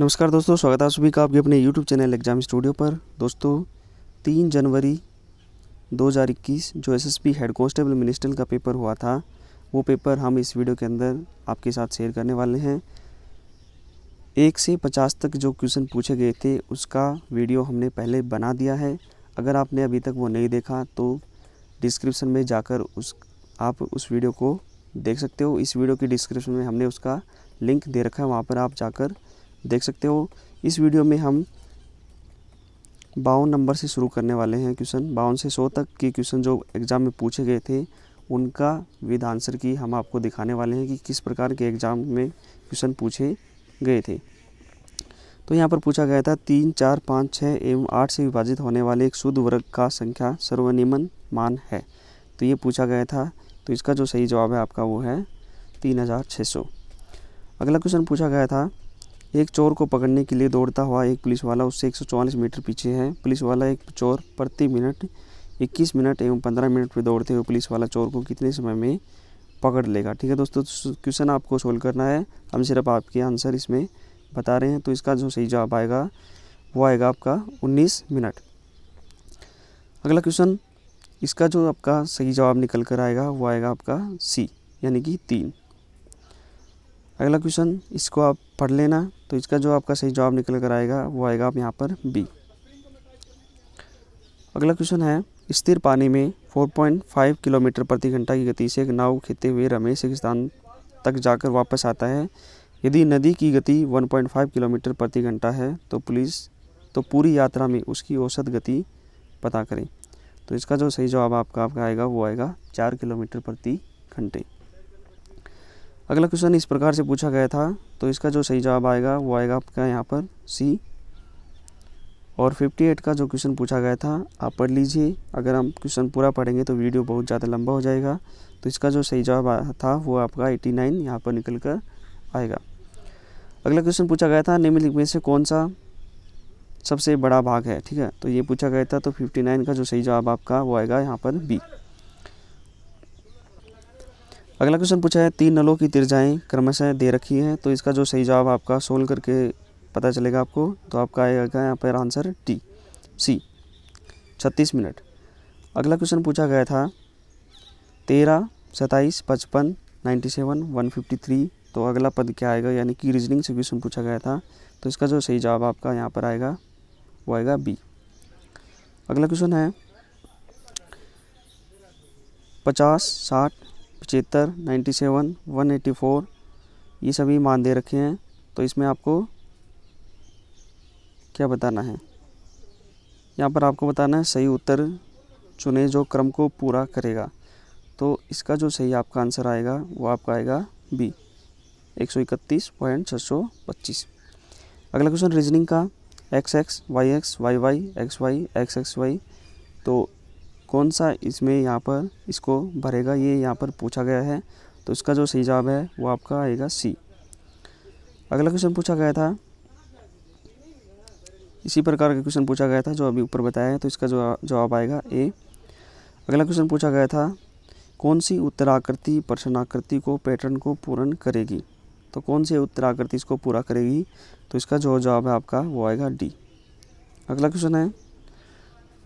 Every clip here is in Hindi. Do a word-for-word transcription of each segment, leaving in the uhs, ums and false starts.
नमस्कार दोस्तों, स्वागत है आप सभी का आपके अपने यूट्यूब चैनल एग्जाम स्टूडियो पर। दोस्तों तीन जनवरी दो हज़ार इक्कीस जो एसएसबी हेड कांस्टेबल मिनिस्ट्रियल का पेपर हुआ था, वो पेपर हम इस वीडियो के अंदर आपके साथ शेयर करने वाले हैं। एक से पचास तक जो क्वेश्चन पूछे गए थे उसका वीडियो हमने पहले बना दिया है। अगर आपने अभी तक वो नहीं देखा तो डिस्क्रिप्शन में जाकर उस आप उस वीडियो को देख सकते हो। इस वीडियो की डिस्क्रिप्शन में हमने उसका लिंक दे रखा है, वहाँ पर आप जाकर देख सकते हो। इस वीडियो में हम बावन नंबर से शुरू करने वाले हैं क्वेश्चन। बावन से सौ तक के क्वेश्चन जो एग्ज़ाम में पूछे गए थे उनका विद आंसर की हम आपको दिखाने वाले हैं कि किस प्रकार के एग्ज़ाम में क्वेश्चन पूछे गए थे। तो यहाँ पर पूछा गया था तीन, चार, पाँच, छः एवं आठ से विभाजित होने वाले एक शुद्ध वर्ग का संख्या सर्वनिम्न मान है। तो ये पूछा गया था, तो इसका जो सही जवाब है आपका वो है तीन हज़ार छः सौ। अगला क्वेश्चन पूछा गया था एक चोर को पकड़ने के लिए दौड़ता हुआ एक पुलिस वाला उससे एक सौ चौवालीस मीटर पीछे है। पुलिस वाला एक चोर प्रति मिनट इक्कीस मिनट एवं पंद्रह मिनट पर दौड़ते हुए पुलिस वाला चोर को कितने समय में पकड़ लेगा। ठीक है दोस्तों, क्वेश्चन आपको सोल्व करना है, हम सिर्फ आपके आंसर इसमें बता रहे हैं। तो इसका जो सही जवाब आएगा वो आएगा आपका उन्नीस मिनट। अगला क्वेश्चन, इसका जो आपका सही जवाब निकल कर आएगा वो आएगा आपका सी यानी कि तीन। अगला क्वेश्चन, इसको आप पढ़ लेना। तो इसका जो आपका सही जवाब निकल कर आएगा वो आएगा आप यहाँ पर बी। अगला क्वेश्चन है स्थिर पानी में चार पॉइंट पाँच किलोमीटर प्रति घंटा की गति से एक नाव खेते हुए रमेश एक स्थान तक जाकर वापस आता है। यदि नदी की गति एक पॉइंट पाँच किलोमीटर प्रति घंटा है तो पुलिस तो पूरी यात्रा में उसकी औसत गति पता करें। तो इसका जो सही जवाब आपका आपका आएगा वो आएगा चार किलोमीटर प्रति घंटे। अगला क्वेश्चन इस प्रकार से पूछा गया था, तो इसका जो सही जवाब आएगा वो आएगा आपका यहाँ पर सी। और अट्ठावन का जो क्वेश्चन पूछा गया था आप पढ़ लीजिए। अगर हम क्वेश्चन पूरा पढ़ेंगे तो वीडियो बहुत ज़्यादा लंबा हो जाएगा। तो इसका जो सही जवाब था वो आपका नवासी यहाँ पर निकल कर आएगा। अगला क्वेश्चन पूछा गया था निम्नलिखित में से कौन सा सबसे बड़ा भाग है। ठीक है, तो ये पूछा गया था। तो उनसठ का जो सही जवाब आपका वो आएगा यहाँ पर बी। अगला क्वेश्चन पूछा है तीन नलों की तिरछाएं क्रमशः दे रखी हैं। तो इसका जो सही जवाब आपका सोल्व करके पता चलेगा आपको। तो आपका आएगा यहाँ पर आंसर टी सी छत्तीस मिनट। अगला क्वेश्चन पूछा गया था तेरह, सत्ताईस, पचपन, ninety seven, one fifty three. तो अगला पद क्या आएगा, यानी कि रीजनिंग से क्वेश्चन पूछा गया था। तो इसका जो सही जवाब आपका यहाँ पर आएगा वो आएगा बी। अगला क्वेश्चन है पचास, साठ, पचहत्तर, सत्तानवे, एक सौ चौरासी, ये सभी मान दे रखे हैं। तो इसमें आपको क्या बताना है, यहाँ पर आपको बताना है सही उत्तर चुने जो क्रम को पूरा करेगा। तो इसका जो सही आपका आंसर आएगा वो आपका आएगा बी एक सौ इकतीस पॉइंट छः सौ पच्चीस। अगला क्वेश्चन रीजनिंग का X X, Y X, Y Y, X Y, X X Y. तो कौन सा इसमें यहाँ पर इसको भरेगा, ये यहाँ पर पूछा गया है। तो इसका जो सही जवाब है वो आपका आएगा सी। अगला क्वेश्चन पूछा गया था, इसी प्रकार का क्वेश्चन पूछा गया था जो अभी ऊपर बताया है। तो इसका जो जवाब आएगा ए। अगला क्वेश्चन पूछा गया था कौन सी उत्तराकृति प्रश्नाकृति को पैटर्न को पूर्ण करेगी। तो कौन सी उत्तराकृति इसको पूरा करेगी। तो इसका जो जवाब है आपका वो आएगा डी। अगला क्वेश्चन है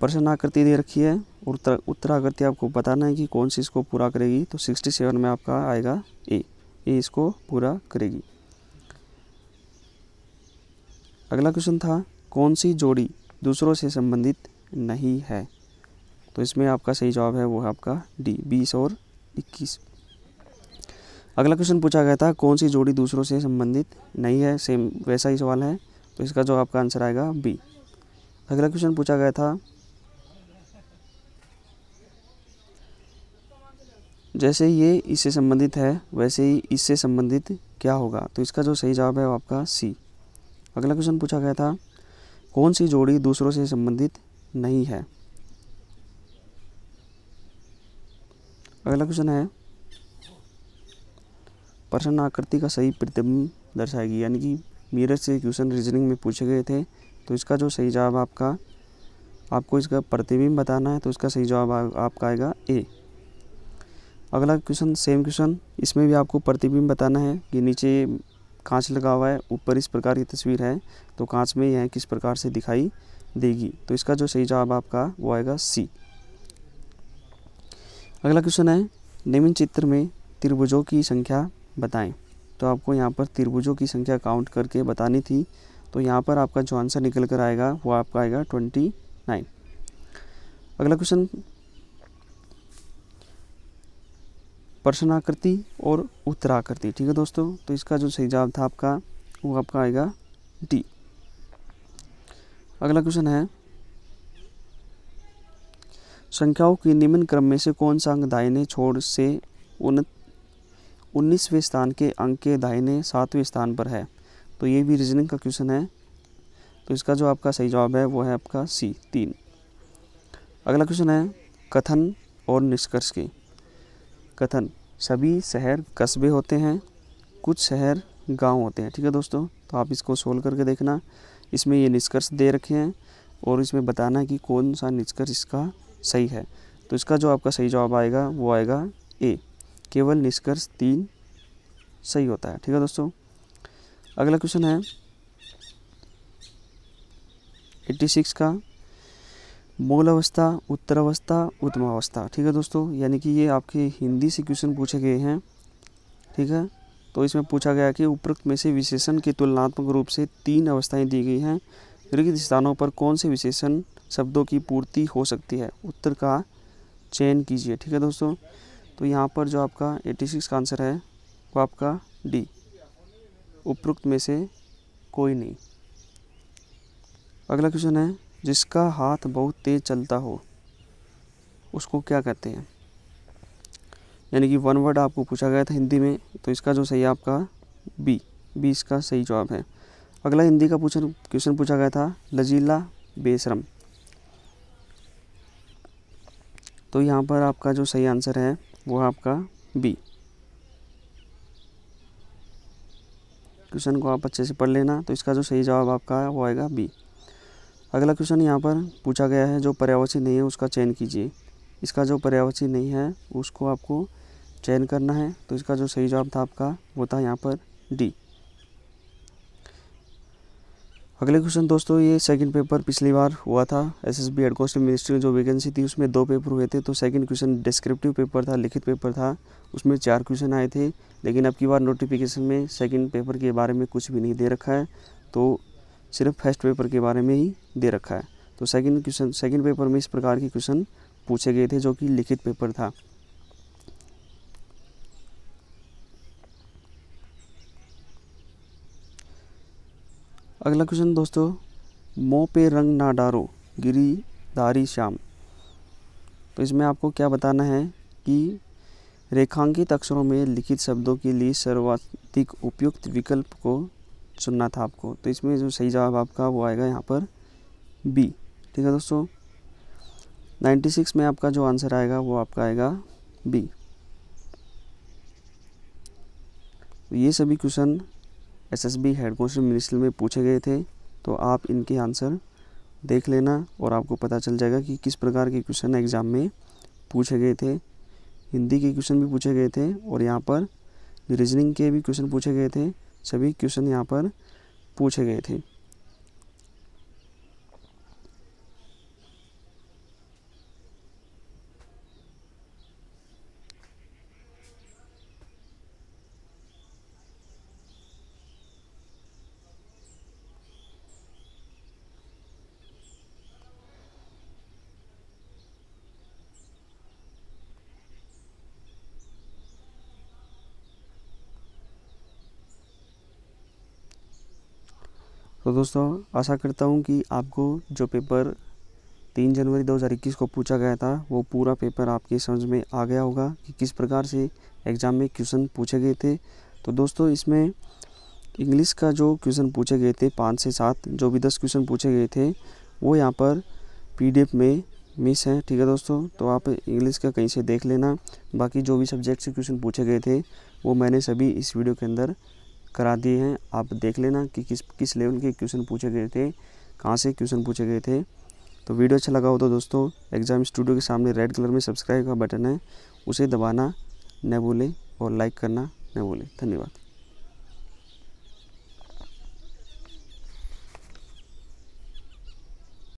प्रश्नाकृति दे रखी है और उत्तर उत्तराकृति आपको बताना है कि कौन सी इसको पूरा करेगी। तो सड़सठ में आपका आएगा ए ए इसको पूरा करेगी। अगला क्वेश्चन था कौन सी जोड़ी दूसरों से संबंधित नहीं है। तो इसमें आपका सही जवाब है वो है आपका डी बीस और इक्कीस। अगला क्वेश्चन पूछा गया था कौन सी जोड़ी दूसरों से संबंधित नहीं है, सेम वैसा ही सवाल है। तो इसका जो आपका आंसर आएगा बी। अगला क्वेश्चन पूछा गया था जैसे ये इससे संबंधित है वैसे ही इससे संबंधित क्या होगा। तो इसका जो सही जवाब है वो आपका सी। अगला क्वेश्चन पूछा गया था कौन सी जोड़ी दूसरों से संबंधित नहीं है। अगला क्वेश्चन है प्रश्न आकृति का सही प्रतिबिंब दर्शाएगी, यानी कि मिरर से क्वेश्चन रीजनिंग में पूछे गए थे। तो इसका जो सही जवाब आपका आपको इसका प्रतिबिंब बताना है। तो इसका सही जवाब आपका आएगा ए। अगला क्वेश्चन सेम क्वेश्चन, इसमें भी आपको प्रतिबिंब बताना है कि नीचे कांच लगा हुआ है, ऊपर इस प्रकार की तस्वीर है तो कांच में यह किस प्रकार से दिखाई देगी। तो इसका जो सही जवाब आपका वो आएगा सी। अगला क्वेश्चन है निम्न चित्र में त्रिभुजों की संख्या बताएं। तो आपको यहाँ पर त्रिभुजों की संख्या काउंट करके बतानी थी। तो यहाँ पर आपका जो आंसर निकल कर आएगा वो आपका आएगा ट्वेंटी नाइन। अगला क्वेश्चन प्रश्नाकृति और उत्तराकृति, ठीक है दोस्तों। तो इसका जो सही जवाब था आपका वो आपका आएगा डी। अगला क्वेश्चन है संख्याओं के निम्न क्रम में से कौन सा अंक दाहिने छोर से उन्नीसवें स्थान के अंक के दाहिने सातवें स्थान पर है। तो ये भी रीजनिंग का क्वेश्चन है। तो इसका जो आपका सही जवाब है वो है आपका सी तीन। अगला क्वेश्चन है कथन और निष्कर्ष की। कथन, सभी शहर कस्बे होते हैं, कुछ शहर गांव होते हैं, ठीक है दोस्तों। तो आप इसको सोल्व करके देखना, इसमें ये निष्कर्ष दे रखे हैं और इसमें बताना है कि कौन सा निष्कर्ष इसका सही है। तो इसका जो आपका सही जवाब आएगा वो आएगा ए, केवल निष्कर्ष तीन सही होता है, ठीक है दोस्तों। अगला क्वेश्चन है छियासी का, मूल अवस्था, उत्तरावस्था, उत्तमावस्था, ठीक है दोस्तों। यानी कि ये आपके हिंदी से क्वेश्चन पूछे गए हैं, ठीक है। तो इसमें पूछा गया कि उपरोक्त में से विशेषण की तुलनात्मक रूप से तीन अवस्थाएं दी गई हैं, रिक्त स्थानों पर कौन से विशेषण शब्दों की पूर्ति हो सकती है, उत्तर का चयन कीजिए, ठीक है दोस्तों। तो यहाँ पर जो आपका छियासी का आंसर है वो आपका डी, उपरोक्त में से कोई नहीं। अगला क्वेश्चन है जिसका हाथ बहुत तेज चलता हो उसको क्या कहते हैं। यानी कि वन वर्ड आपको पूछा गया था हिंदी में। तो इसका जो सही है आपका बी, बी इसका सही जवाब है। अगला हिंदी का पूछन क्वेश्चन पूछा गया था लजीला, बेशरम। तो यहाँ पर आपका जो सही आंसर है वो है आपका बी। क्वेश्चन को आप अच्छे से पढ़ लेना। तो इसका जो सही जवाब आपका है वो आएगा बी। अगला क्वेश्चन यहाँ पर पूछा गया है जो पर्यायवाची नहीं है उसका चयन कीजिए। इसका जो पर्यायवाची नहीं है उसको आपको चयन करना है। तो इसका जो सही जवाब था आपका वो था यहाँ पर डी। अगले क्वेश्चन दोस्तों, ये सेकंड पेपर पिछली बार हुआ था एसएसबी हेड कांस्टेबल मिनिस्ट्रियल जो वैकेंसी थी उसमें दो पेपर हुए थे। तो सेकंड क्वेश्चन डिस्क्रिप्टिव पेपर था, लिखित पेपर था, उसमें चार क्वेश्चन आए थे। लेकिन अब की बार नोटिफिकेशन में सेकंड पेपर के बारे में कुछ भी नहीं दे रखा है, तो सिर्फ फर्स्ट पेपर के बारे में ही दे रखा है। तो सेकंड क्वेश्चन सेकंड पेपर में इस प्रकार के क्वेश्चन पूछे गए थे जो कि लिखित पेपर था। अगला क्वेश्चन दोस्तों, मुँह पे रंग ना डारो गिरीधारी श्याम। तो इसमें आपको क्या बताना है कि रेखांकित अक्षरों में लिखित शब्दों के लिए सर्वाधिक उपयुक्त विकल्प को चुनना था आपको। तो इसमें जो सही जवाब आपका वो आएगा यहाँ पर बी, ठीक है दोस्तों। छियानवे में आपका जो आंसर आएगा वो आपका आएगा बी। तो ये सभी question SSB head constable ministerial में पूछे गए थे। तो आप इनके आंसर देख लेना और आपको पता चल जाएगा कि किस प्रकार के क्वेश्चन एग्ज़ाम में पूछे गए थे। हिंदी के क्वेश्चन भी पूछे गए थे और यहाँ पर रीजनिंग के भी क्वेश्चन पूछे गए थे, सभी क्वेश्चन यहाँ पर पूछे गए थे। तो दोस्तों, आशा करता हूँ कि आपको जो पेपर तीन जनवरी दो हज़ार इक्कीस को पूछा गया था वो पूरा पेपर आपके समझ में आ गया होगा कि किस प्रकार से एग्ज़ाम में क्वेश्चन पूछे गए थे। तो दोस्तों, इसमें इंग्लिश का जो क्वेश्चन पूछे गए थे पाँच से सात, जो भी दस क्वेश्चन पूछे गए थे वो यहाँ पर पीडीएफ में मिस है, ठीक है दोस्तों। तो आप इंग्लिश का कहीं से देख लेना। बाकी जो भी सब्जेक्ट से क्वेश्चन पूछे गए थे वो मैंने सभी इस वीडियो के अंदर करा दिए हैं। आप देख लेना कि किस किस लेवल के क्वेश्चन पूछे गए थे, कहाँ से क्वेश्चन पूछे गए थे। तो वीडियो अच्छा लगा हो तो दोस्तों, एग्ज़ाम स्टूडियो के सामने रेड कलर में सब्सक्राइब का बटन है, उसे दबाना न भूलें और लाइक करना न भूलें। धन्यवाद।